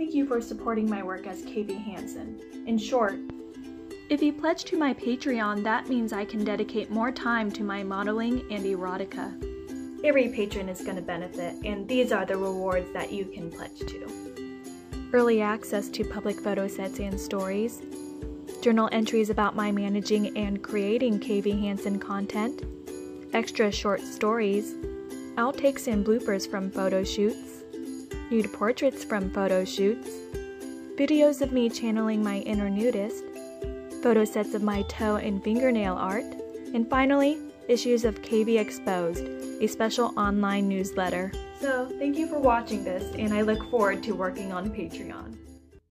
Thank you for supporting my work as K.V. Hansen. In short, if you pledge to my Patreon, that means I can dedicate more time to my modeling and erotica. Every patron is going to benefit, and these are the rewards that you can pledge to. Early access to public photo sets and stories, journal entries about my managing and creating KV Hansen content, extra short stories, outtakes and bloopers from photo shoots, nude portraits from photo shoots, videos of me channeling my inner nudist, photo sets of my toe and fingernail art, and finally, issues of KV Exposed, a special online newsletter. So, thank you for watching this, and I look forward to working on Patreon.